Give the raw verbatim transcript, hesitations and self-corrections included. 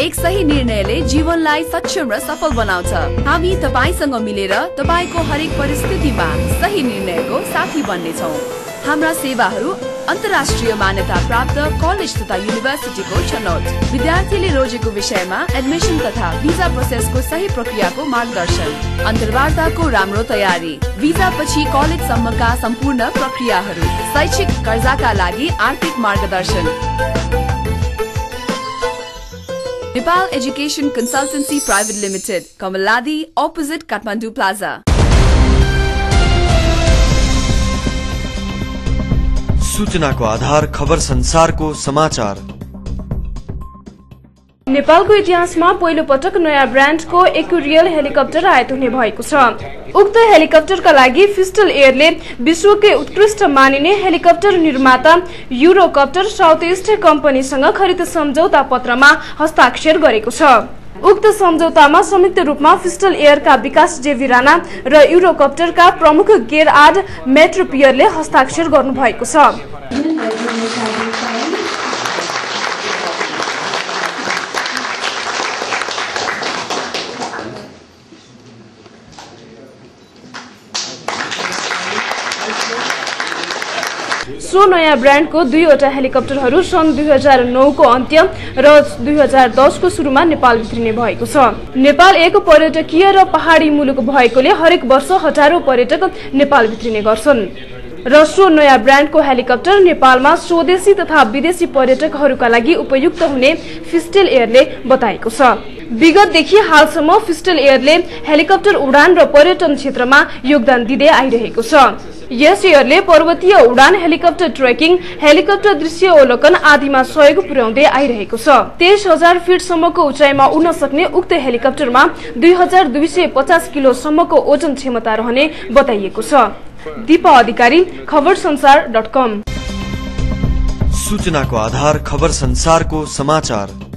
एक सही निर्णयले जीवनलाई सक्षम र सफल बनाउँछ। हामी तपाईसँग मिलेर तपाईको हरेक परिस्थितिमा सही निर्णयको साथी बन्नेछौं। हाम्रा सेवाहरू अन्तर्राष्ट्रिय मान्यता प्राप्त कलेज तथा युनिभर्सिटीको छनौट, विद्यार्थीले रोजेको विषयमा एडमिसन तथा भिजा प्रोसेसको सही प्रक्रियाको मार्गदर्शन, अन्तर्वार्ताको राम्रो तयारी, भिजा पछि कलेज सम्मका सम्पूर्ण प्रक्रियाहरू, शैक्षिक कर्जाका लागि आर्थिक मार्गदर्शन। Nepal education consultancy private limited, Kamaladi opposite Kathmandu plaza. सूचनाको आधार खबर संसारको समाचार। नेपालको इतिहासमा पहिलो पटक नयाँ ब्रान्डको एक्युरियल हेलिकप्टर आयात हुने भएको छ। उक्त हेलिकप्टरका लागि फिस्टल एयरले विश्वकै उत्कृष्ट मानिने हेलिकप्टर निर्माता युरोकप्टर साउथ इस्ट कम्पनीसँग खरिद सम्झौता पत्रमा हस्ताक्षर गरेको छ। उक्त सम्झौतामा संयुक्त रूपमा फिस्टल एयरका विकास जेवी राणा र युरोकप्टरका प्रमुख गेरार्ड मेट्रोपियरले हस्ताक्षर गर्नुभएको छ। सो नयाँ ब्रान्डको दुईवटा हेलिकप्टरहरू सन् दुई हजार नौ को अन्त्य र दुई हजार दस को सुरुमा नेपाल भित्रिने भएको छ। नेपाल एक पर्यटकीय र पहाडी मुलुक भएकोले हरेक वर्ष हजारौं पर्यटक नेपाल भित्रिने गर्छन् र सो नयाँ ब्रान्डको हेलिकप्टर नेपालमा स्वदेशी तथा विदेशी पर्यटकहरूका लागि उपयुक्त हुने फिस्टेल एयरले बताएको छ। विगतदेखि हालसम्म फिस्टेल एयरले हेलिकप्टर उडान र पर्यटन क्षेत्रमा योगदान दिँदै आइरहेको छ। यस एयरले पर्वतीय उडान, हेलिकप्टर ट्रेकिङ, हेलिकप्टर दृश्यावलोकन आदिमा सहयोग पुर्याउँदै आइरहेको छ। तेईस हजार फिटसम्मको उचाइमा उड्न सक्ने उक्त हेलिकप्टरमा दुई हजार दुई सय पचास किलोसम्मको ओजन क्षमता रहने बताइएको छ। दीपा अधिकारी, खबर संसार डट कम। सूचनाको आधार खबर संसारको समाचार।